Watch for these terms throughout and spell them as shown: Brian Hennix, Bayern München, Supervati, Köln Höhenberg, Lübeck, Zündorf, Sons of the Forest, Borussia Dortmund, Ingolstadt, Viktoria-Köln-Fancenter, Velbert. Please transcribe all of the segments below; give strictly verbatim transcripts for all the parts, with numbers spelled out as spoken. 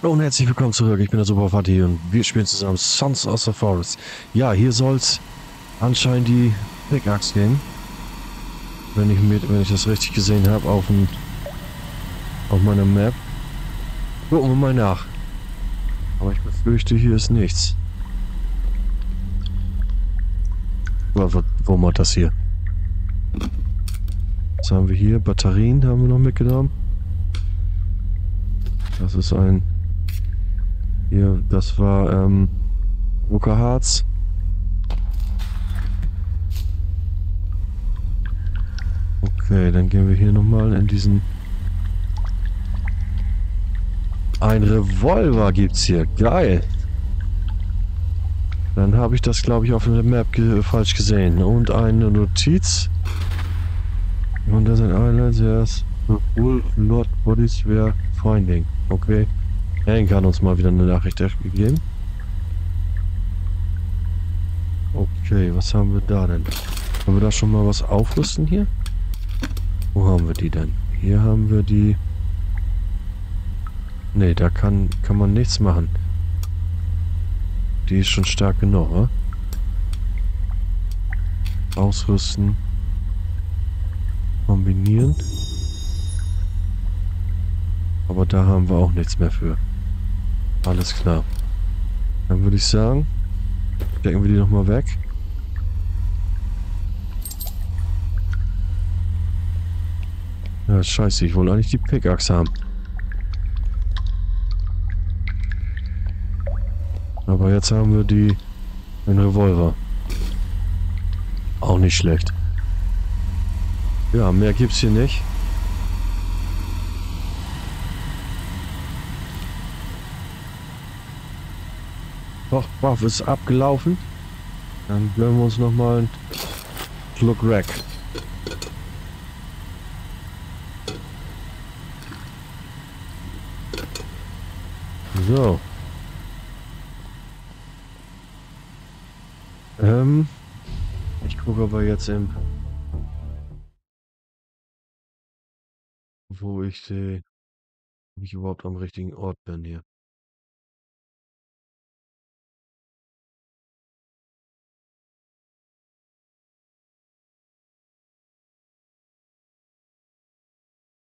Hallo und herzlich willkommen zurück, ich bin der Supervati und wir spielen zusammen Sons of the Forest. Ja, hier soll's anscheinend die Pickaxe geben. Wenn ich, mit, wenn ich das richtig gesehen habe auf, auf meiner Map. Gucken wir mal nach. Aber ich befürchte, hier ist nichts. Wo, wo macht das hier? Was haben wir hier? Batterien haben wir noch mitgenommen. Das ist ein... Hier, das war, ähm... Druckerharz. Okay, dann gehen wir hier nochmal in diesen... Ein Revolver gibt's hier. Geil! Dann habe ich das, glaube ich, auf der Map ge falsch gesehen. Und eine Notiz. Und da sind alle sehr... Wohl Lord Bodies wäre Finding. Okay. Er kann uns mal wieder eine Nachricht geben. Okay, was haben wir da denn? Haben wir da schon mal was aufrüsten hier? Wo haben wir die denn? Hier haben wir die... Ne, da kann, kann man nichts machen. Die ist schon stark genug, oder? Ausrüsten. Kombinieren. Aber da haben wir auch nichts mehr für. Alles klar. Dann würde ich sagen, stecken wir die nochmal weg. Ja, scheiße, ich wollte eigentlich die Pickaxe haben. Aber jetzt haben wir die... den Revolver. Auch nicht schlecht. Ja, mehr gibt's hier nicht. Doch, Buff ist abgelaufen. Dann gönnen wir uns nochmal einen Schluck Rack. So. Ähm. Ich gucke aber jetzt im... wo ich sehe, ob ich überhaupt am richtigen Ort bin hier.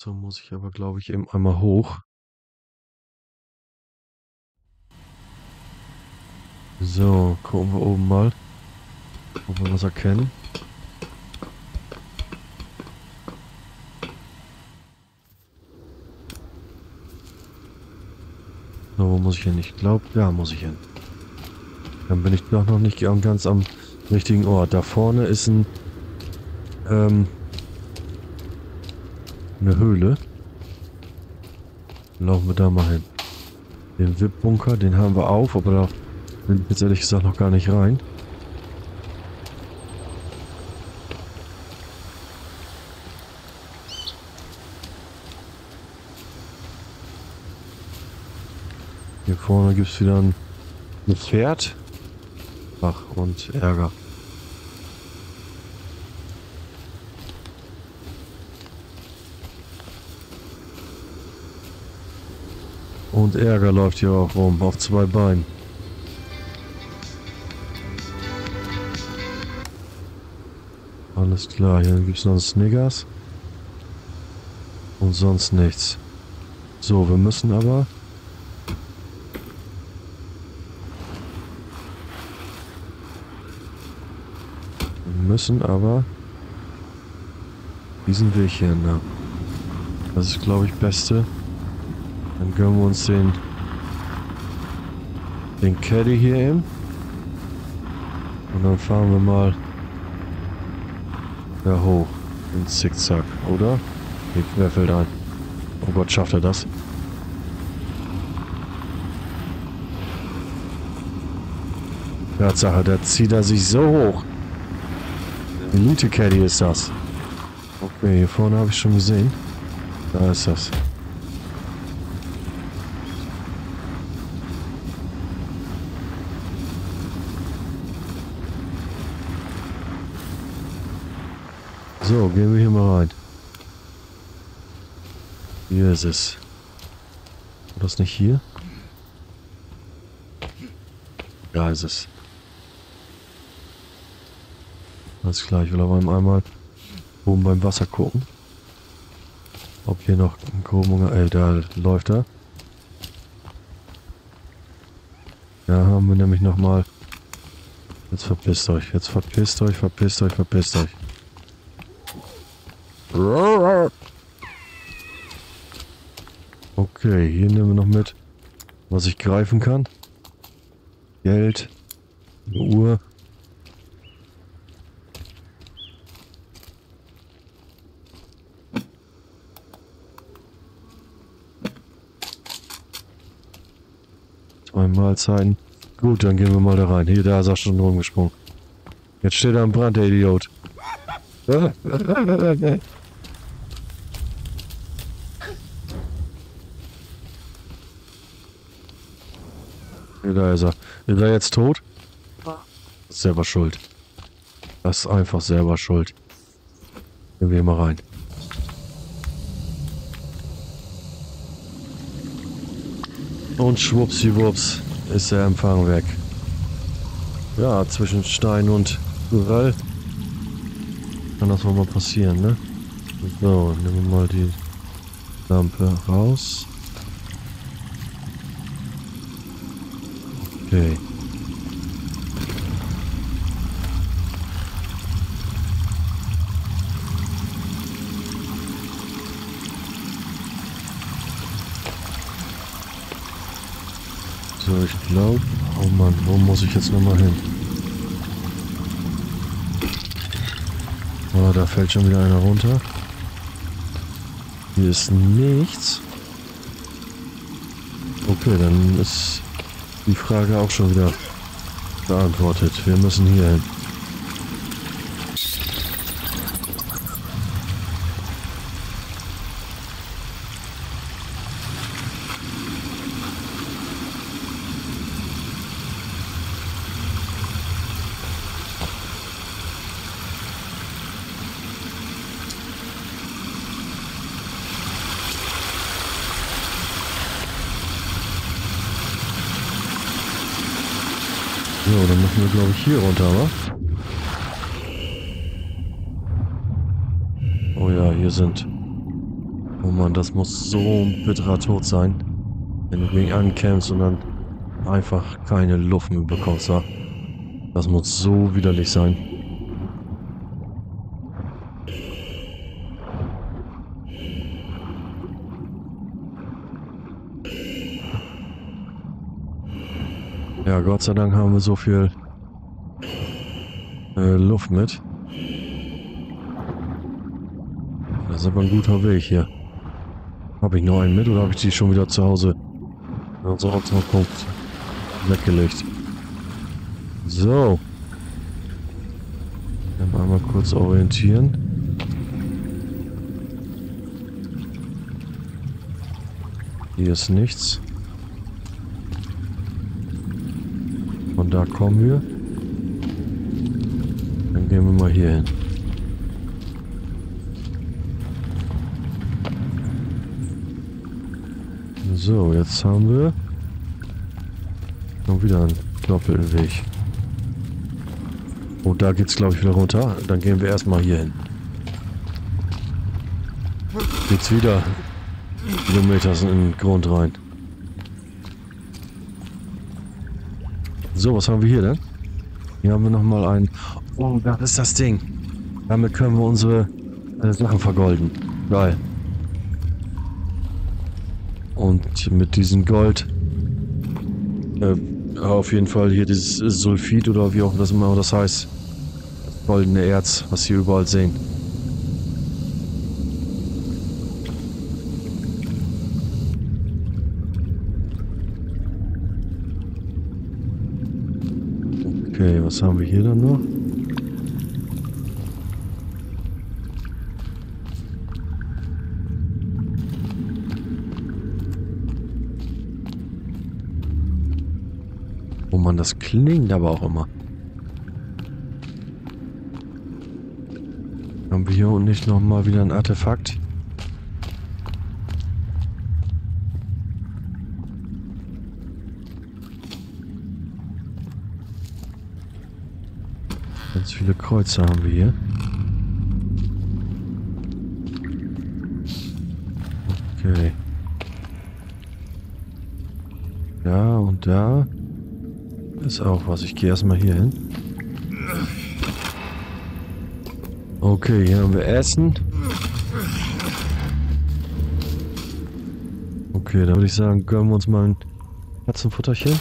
So muss ich aber, glaube ich, eben einmal hoch. So, gucken wir oben mal, ob wir was erkennen. So, wo muss ich hin? Ich glaube, da muss ich hin. Dann bin ich doch noch nicht ganz am richtigen Ort. Da vorne ist ein... Ähm, eine Höhle. Laufen wir da mal hin. Den W I P-Bunker, den haben wir auf, aber da bin ich jetzt ehrlich gesagt noch gar nicht rein. Hier vorne gibt es wieder ein Pferd. Ach, und Ärger. Und Ärger läuft hier auch rum, auf zwei Beinen. Alles klar, hier gibt es noch Snickers. Und sonst nichts. So, wir müssen aber... Wir müssen aber... diesen Weg hier ändern. Das ist, glaube ich, beste... Dann gönnen wir uns den, den Caddy hier eben. Und dann fahren wir mal da hoch. In Zickzack, oder? Nee, wer fällt ein? Oh Gott, schafft er das? Tatsache, da zieht er sich so hoch. Elite-Caddy ist das. Okay, hier vorne habe ich schon gesehen. Da ist das. So, gehen wir hier mal rein. Hier ist es. War das nicht hier? Da ist es. Alles klar, ich will aber einmal oben beim Wasser gucken. Ob hier noch ein Grubenhunger... Ey, da läuft er. Da haben wir nämlich nochmal... Jetzt verpisst euch, jetzt verpisst euch, verpisst euch, verpisst euch. Okay, hier nehmen wir noch mit, was ich greifen kann. Geld, eine Uhr. Zwei Mahlzeiten. Gut, dann gehen wir mal da rein. Hier, da ist er schon rumgesprungen. Jetzt steht er am Brand, der Idiot. Da ist er. Ist er jetzt tot? Ist selber schuld. Das ist einfach selber schuld. Gehen wir mal rein. Und schwuppsiwupps ist der Empfang weg. Ja, zwischen Stein und Geröll kann das wohl mal passieren, ne? So, nehmen wir mal die Lampe raus. Okay. So, ich glaube... Oh Mann, wo muss ich jetzt nochmal hin? Oh, da fällt schon wieder einer runter. Hier ist nichts. Okay, dann ist... die Frage auch schon wieder beantwortet. Wir müssen hier hin. So, dann müssen wir, glaube ich, hier runter, wa? Oh ja, hier sind... Oh Mann, das muss so ein bitterer Tod sein. Wenn du gegen ankämpfst und dann einfach keine Luft mehr bekommst, wa? Das muss so widerlich sein. Ja, Gott sei Dank haben wir so viel äh, Luft mit. Das ist aber ein guter Weg hier. Habe ich noch einen mit oder habe ich die schon wieder zu Hause? Also auch noch Punkt weggelegt. So. Dann einmal kurz orientieren. Hier ist nichts. Und da kommen wir. Dann gehen wir mal hier hin. So, jetzt haben wir noch wieder einen doppelten Weg. Oh, da geht's, glaube ich, wieder runter. Dann gehen wir erstmal hier hin. Geht's wieder Kilometer in den Grund rein. So, was haben wir hier denn? Hier haben wir nochmal ein... Oh, das ist das Ding. Damit können wir unsere äh, Sachen vergolden. Geil. Und mit diesem Gold... Äh, auf jeden Fall hier dieses Sulfid oder wie auch das immer das heißt. Das goldene Erz, was wir überall sehen. Okay, was haben wir hier dann noch? Oh Mann, das klingt aber auch immer. Haben wir hier unten nicht nochmal wieder ein Artefakt? Ganz viele Kreuze haben wir hier. Okay. Da und da ist auch was. Ich gehe erstmal hier hin. Okay, hier haben wir Essen. Okay, dann würde ich sagen, gönnen wir uns mal ein Katzenfutterchen.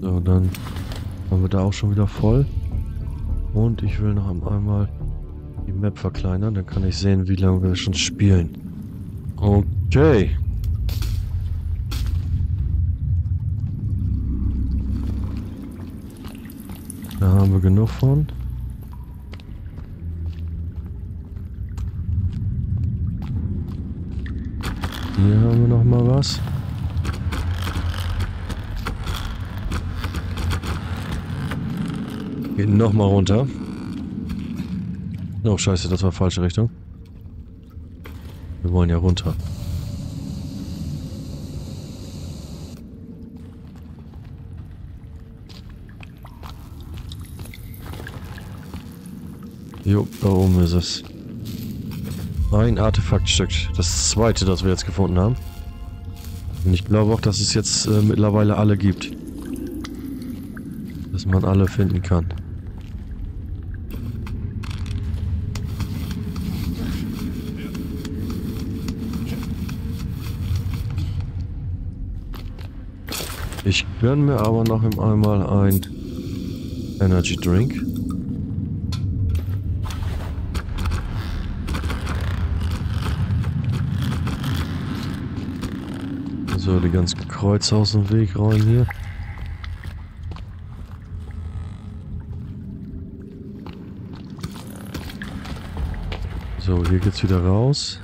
So, dann haben wir da auch schon wieder voll. Und ich will noch einmal die Map verkleinern, dann kann ich sehen, wie lange wir schon spielen. Okay. Da haben wir genug von. Hier haben wir noch mal was. Geht noch mal runter. Oh scheiße, das war falsche Richtung. Wir wollen ja runter. Jo, da oben ist es. Ein Artefaktstück. Das zweite, das wir jetzt gefunden haben. Und ich glaube auch, dass es jetzt äh, mittlerweile alle gibt. Dass man alle finden kann. Ich gönne mir aber noch einmal ein Energy Drink. So, die ganzen Kreuze aus dem Weg rein hier. So, hier geht's wieder raus.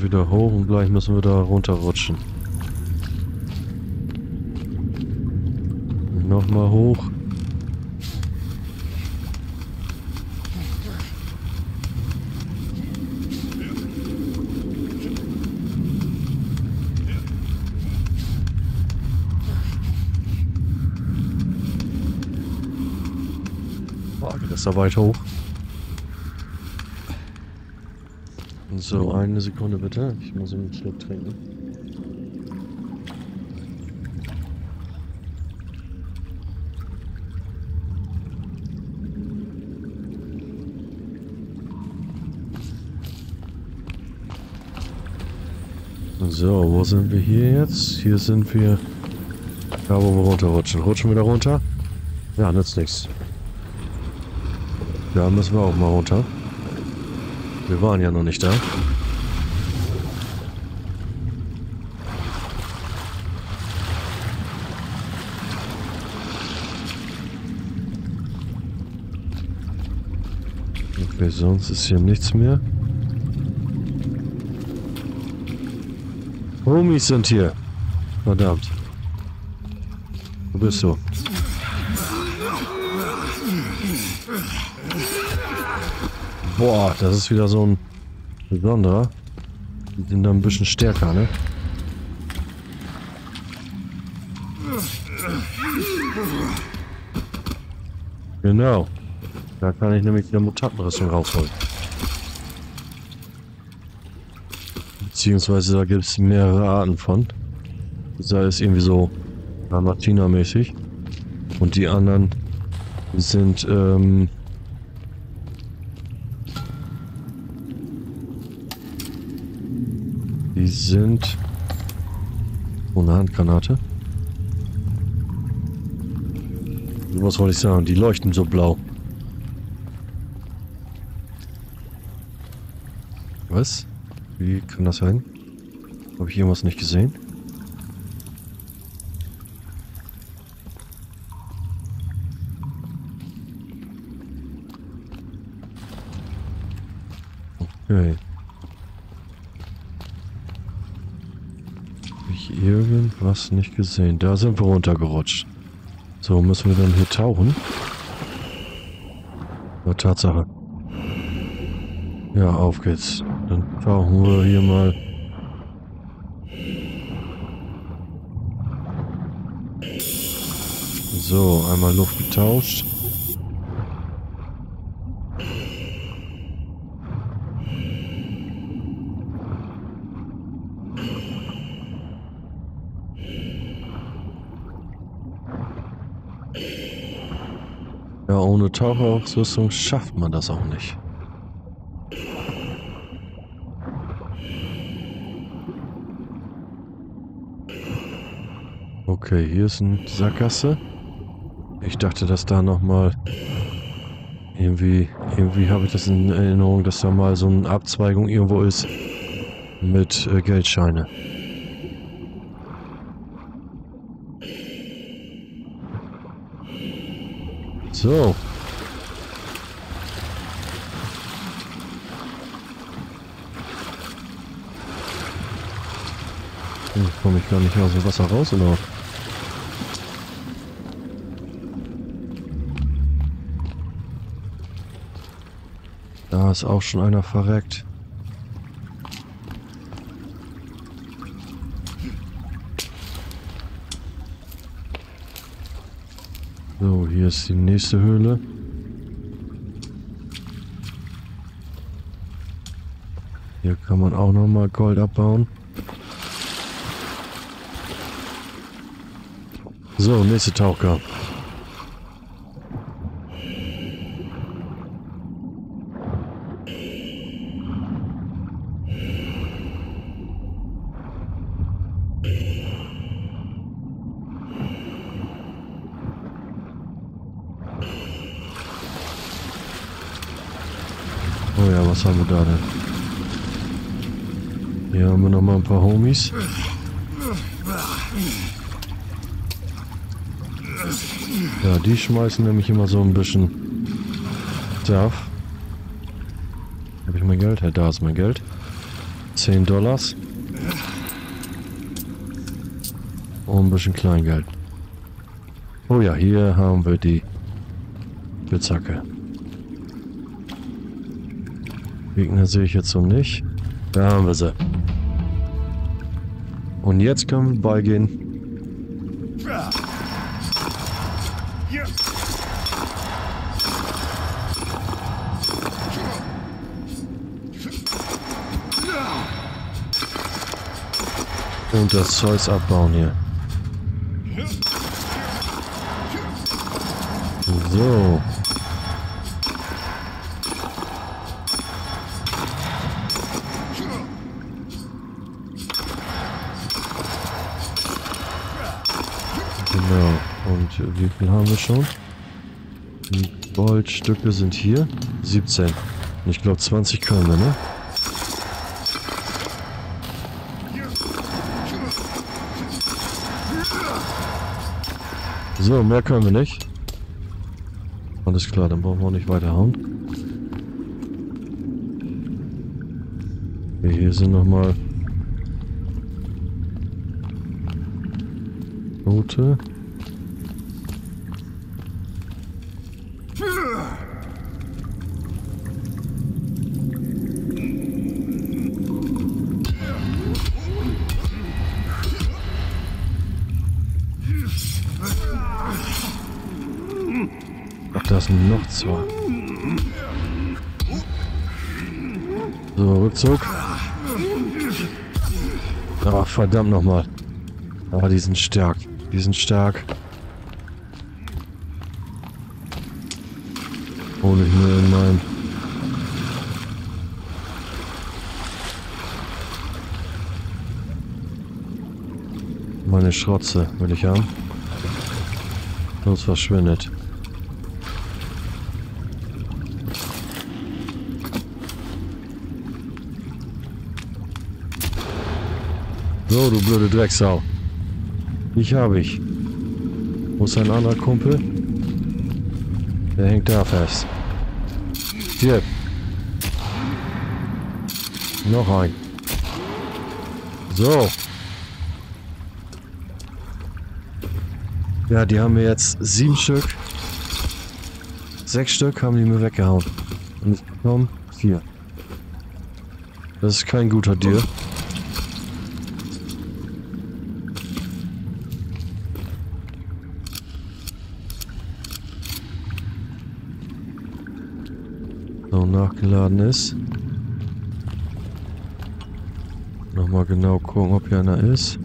Wieder hoch und gleich müssen wir da runterrutschen. Nochmal hoch. Boah, geht das da weit hoch? So, eine Sekunde bitte. Ich muss einen Schluck trinken. So, wo sind wir hier jetzt? Hier sind wir... Da, wo wir runterrutschen. Rutschen wir da runter? Ja, nützt nichts. Da müssen wir auch mal runter. Wir waren ja noch nicht da. Okay, sonst ist hier nichts mehr. Homies sind hier. Verdammt. Wo bist du? Boah, das ist wieder so ein besonderer. Die sind da ein bisschen stärker, ne? Genau. Da kann ich nämlich wieder Mutantenrüstung rausholen. Beziehungsweise da gibt es mehrere Arten von. Da ist irgendwie so Martina-mäßig. Und die anderen sind, ähm... die sind ohne Handgranate. Was wollte ich sagen? Die leuchten so blau. Was? Wie kann das sein? Habe ich irgendwas nicht gesehen? Himmel. Hab ich irgendwas nicht gesehen. Da sind wir runtergerutscht. So, müssen wir dann hier tauchen? Aber Tatsache. Ja, auf geht's. Dann tauchen wir hier mal. So, einmal Luft getauscht. Ja, ohne Taucherausrüstung schafft man das auch nicht. Okay, hier ist eine Sackgasse. Ich dachte, dass da nochmal... Irgendwie, irgendwie habe ich das in Erinnerung, dass da mal so eine Abzweigung irgendwo ist mit äh, Geldscheine. So. Hm, komme ich gar nicht aus dem Wasser raus, oder? Da ist auch schon einer verreckt. So, hier ist die nächste Höhle. Hier kann man auch nochmal Gold abbauen. So, nächste Tauchgang. Oh ja, was haben wir da denn? Hier haben wir nochmal ein paar Homies. Ja, die schmeißen nämlich immer so ein bisschen Stuff. Hab ich mein Geld? Ja, da ist mein Geld. zehn Dollars. Und ein bisschen Kleingeld. Oh ja, hier haben wir die Spitzhacke. Gegner sehe ich jetzt so nicht. Da haben wir sie. Und jetzt können wir beigehen. Und das Zeug abbauen hier. So. Genau, und wie viel haben wir schon? Die Goldstücke sind hier. siebzehn. Und ich glaube zwanzig können wir, ne? So, mehr können wir nicht. Alles klar, dann brauchen wir auch nicht weiterhauen. Okay, hier sind nochmal... Note. Ach, da ist noch zwei. So, Rückzug. Ach, verdammt nochmal. Ah, die sind stark. Die sind stark. Hol ich mir in meinen. Meine Schrotze will ich haben. Sonst verschwindet. So, du blöde Drecksau. Dich habe ich. Wo ist ein anderer Kumpel? Der hängt da fest. Hier. Noch ein. So. Ja, die haben wir jetzt sieben Stück. Sechs Stück haben die mir weggehauen. Und ich bekomme vier. Das ist kein guter Deal. So, nachgeladen ist. Nochmal genau gucken, ob hier einer ist.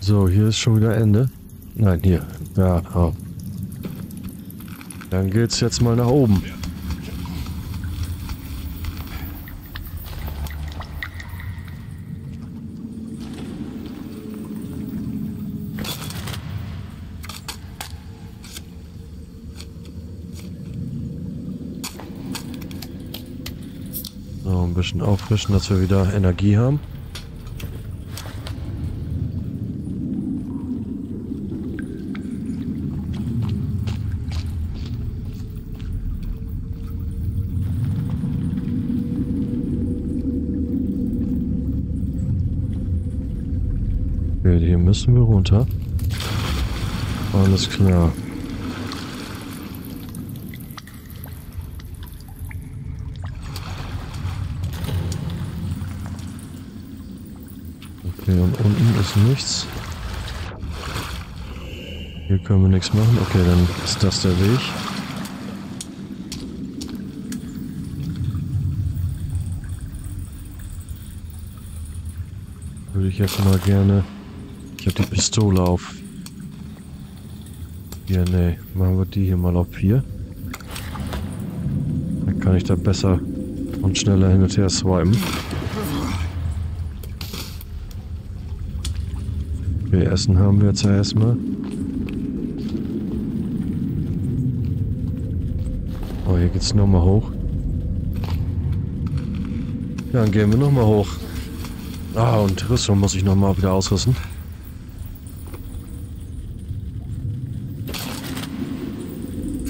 So, hier ist schon wieder Ende. Nein, hier. Ja, oh. Dann geht's jetzt mal nach oben. So, ein bisschen auffrischen, dass wir wieder Energie haben. Hier müssen wir runter. Alles klar. Okay, und unten ist nichts. Hier können wir nichts machen. Okay, dann ist das der Weg. Würde ich jetzt mal gerne... Ich habe die Pistole auf. Hier, nee. Machen wir die hier mal auf vier. Dann kann ich da besser und schneller hin und her swipen. Okay, Essen haben wir jetzt ja erstmal. Oh, hier geht's nochmal hoch. Ja, dann gehen wir nochmal hoch. Ah, und Rüstung muss ich nochmal wieder ausrüsten.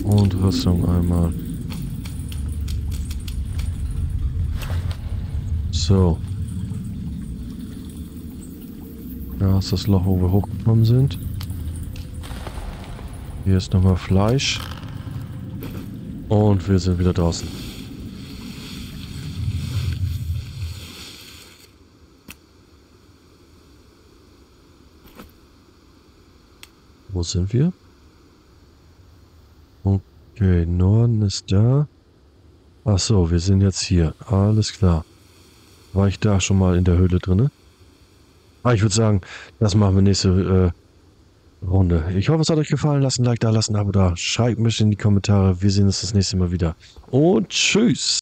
Und Rüstung einmal. So. Da ist das Loch, wo wir hochgekommen sind. Hier ist nochmal Fleisch. Und wir sind wieder draußen. Wo sind wir? Okay, Norden ist da. Ach so, wir sind jetzt hier. Alles klar. War ich da schon mal in der Höhle drinne? Ah, ich würde sagen, das machen wir nächste äh, Runde. Ich hoffe, es hat euch gefallen. Lasst ein Like da, lasst ein Abo da. Schreibt mich in die Kommentare. Wir sehen uns das nächste Mal wieder. Und tschüss!